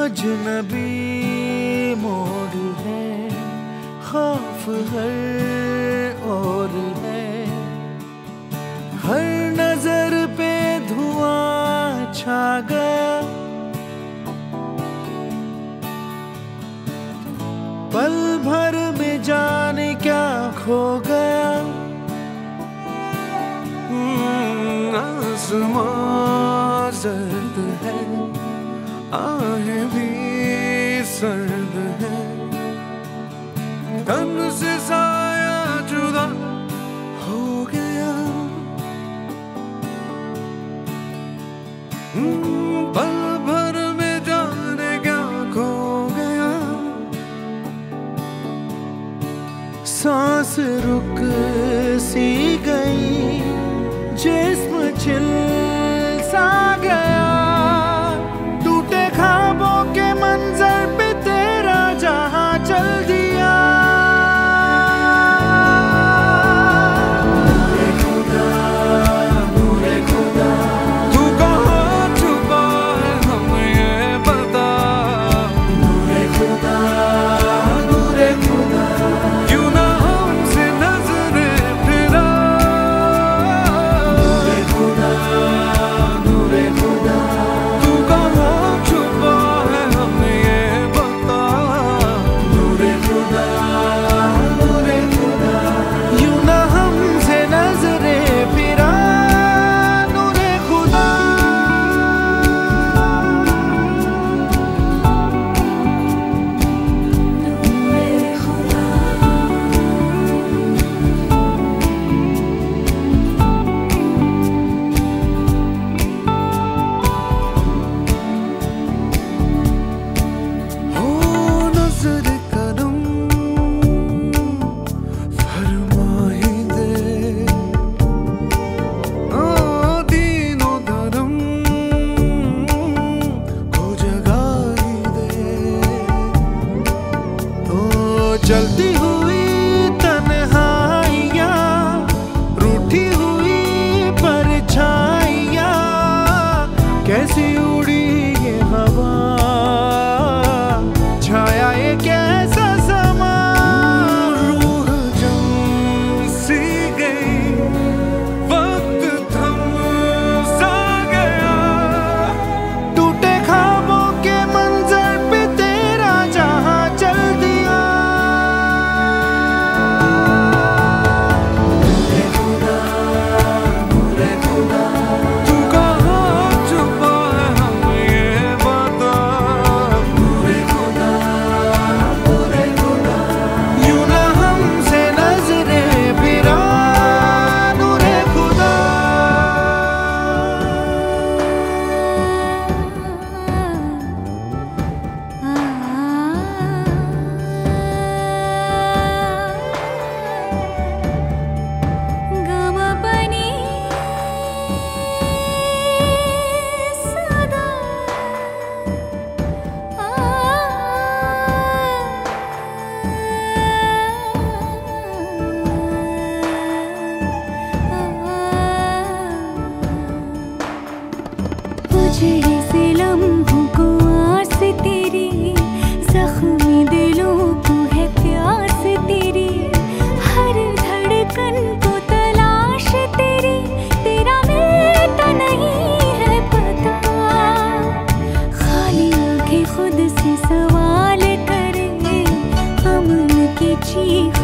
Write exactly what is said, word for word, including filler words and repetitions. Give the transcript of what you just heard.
अजनबी मोड़ है, खौफ हर ओर है, हर नजर पे धुआं छा गया। पल भर में जाने क्या खो गया। आसमां जर्द है, आहें भी सर्द है, तन से साया जुदा हो गया। पल भर में जाने क्या खो गया। सांस रुक सी गई, जिस्म चिल सा गया। टूटे ख्वाबों के मंजर पे तेरा जहां चल दिया। नूरे खुदा, नूरे खुदा, तू कहाँ छुपा है हमें ये बता। नूरे खुदा, नूरे खुदा, क्यों ना हमसे नजरें फिरा। नूरे खुदा, नूरे खुदा, तू कहाँ छुपा है हमें ये बता। नूरे खुदा, नूरे खुदा, यूं ना हमसे नजरें फिरा। नूरे खुदा। नूरे खुदा, हो नजर करम फरमाए दे। ओ दीनो धर्म को जगा ही दे। ओ जलती हुई तन्हाइयां, रूठी हुई परछाइयां, कैसी उड़ी ये हवा, छाया ये कैसा समा। रूह जम सी गई, वक्त थम सा गया। टूटे ख्वाबों के मंजर पे तेरा जहां चल दिया। नूरे खुदा, नूरे खुदा, तू कहाँ छुपा है हमें ये बता। नूरे खुदा, नूरे खुदा, यूं ना हमसे नजरें फिरा। नूरे खुदा। गमा बनी सदा उजड़े से लम्हों को आस तेरी, जख्मी दिलों को है प्यास तेरी, हर धड़कन को तलाश तेरी। तेरा मिलता नहीं है पता, खाली आंखें खुद से सवाल करे, अमन की चीख